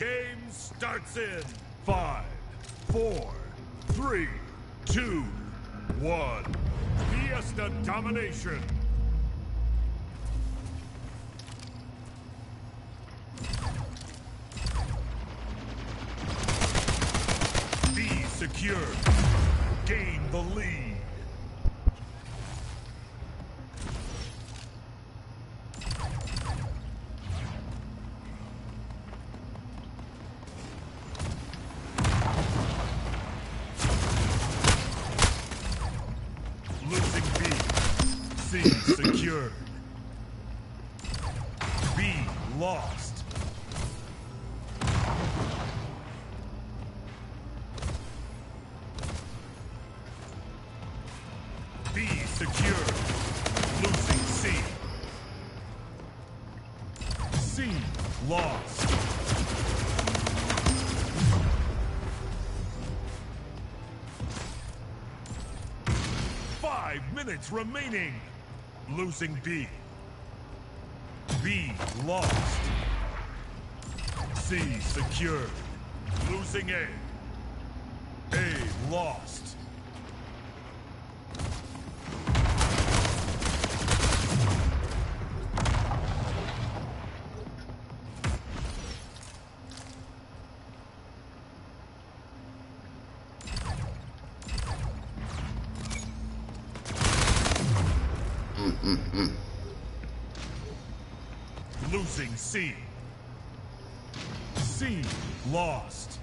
Game starts in 5, 4, 3, 2, 1. Fiesta domination. B secured. Gain the lead. Lost. B secured. Losing C. C lost. Five minutes remaining. Losing B. B lost. C secured. Losing A. A lost. Losing C. C lost.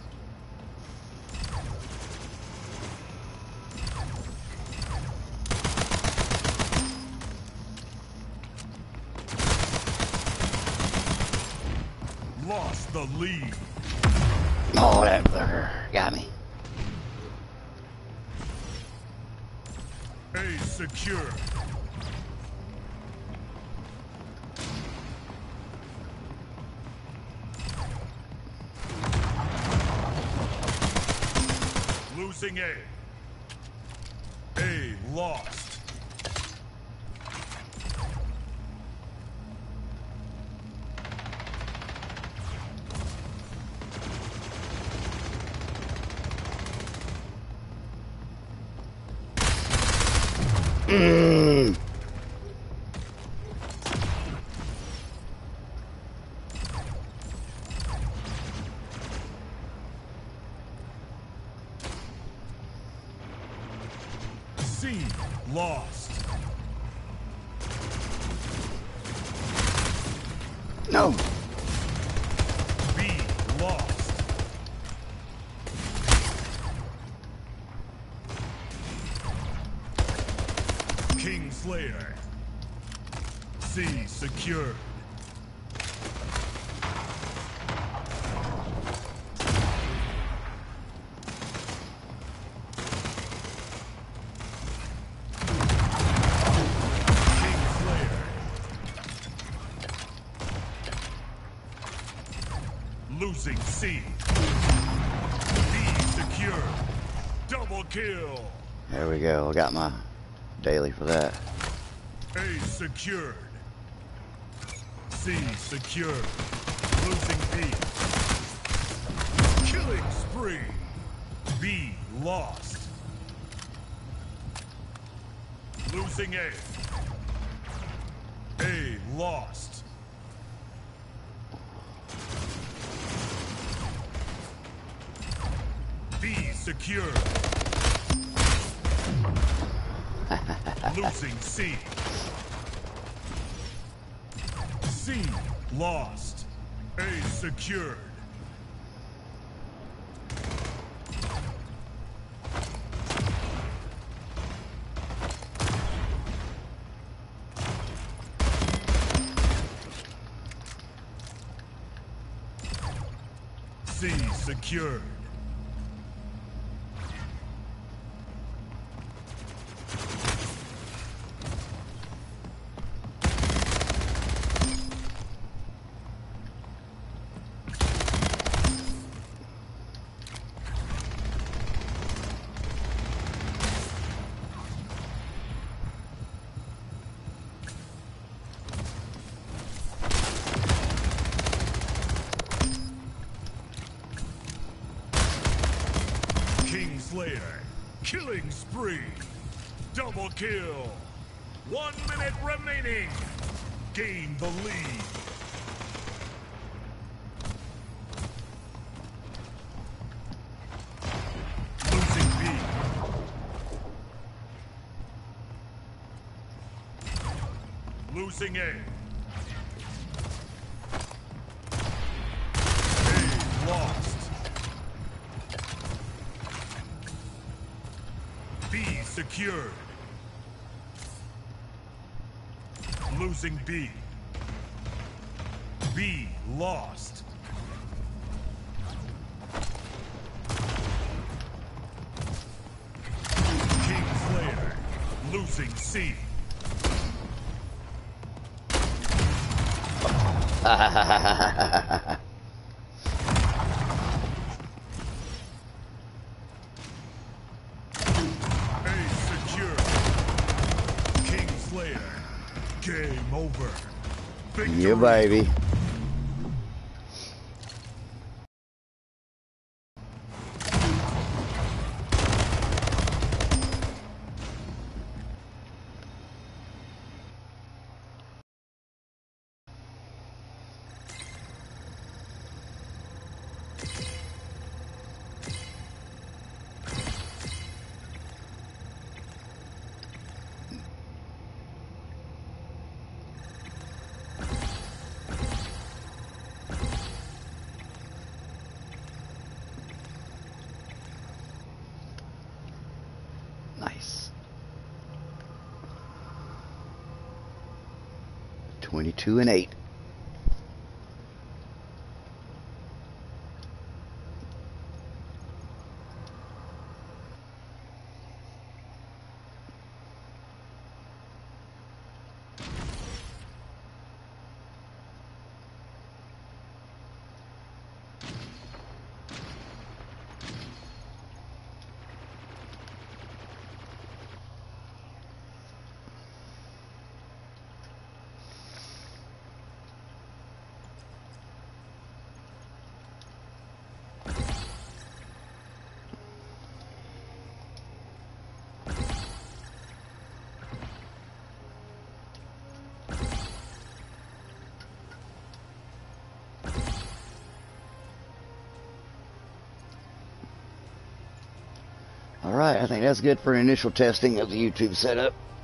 Lost the lead. Oh, that bugger got me. A secure. Losing A. A lost. C lost. No. B lost. Kingslayer. C secured. Losing C. B secure. Double kill. There we go. I got my daily for that. A secured. C secured. Losing B. Killing spree. B lost. Losing A. A lost. Secure. Losing C. C lost. A secured. C secured. Killing spree. Double kill. 1 minute remaining. Gain the lead. Losing A. A lost. B secured. Losing B. B lost. Kingslayer. Losing C. Secure. Kingslayer. Game over. Victory. You baby. Two and eight. All right, I think that's good for initial testing of the YouTube setup.